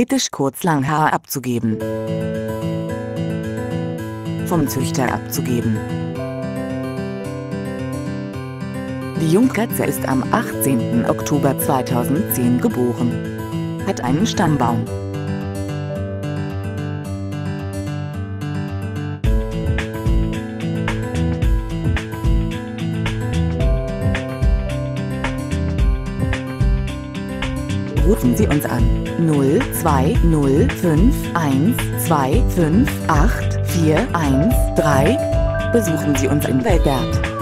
britisch kurz Langhaar abzugeben. Vom Züchter abzugeben. Die Jungkatze ist am 18. Oktober 2010 geboren. Hat einen Stammbaum. Rufen Sie uns an 020512584 413. Besuchen Sie uns in Velbert.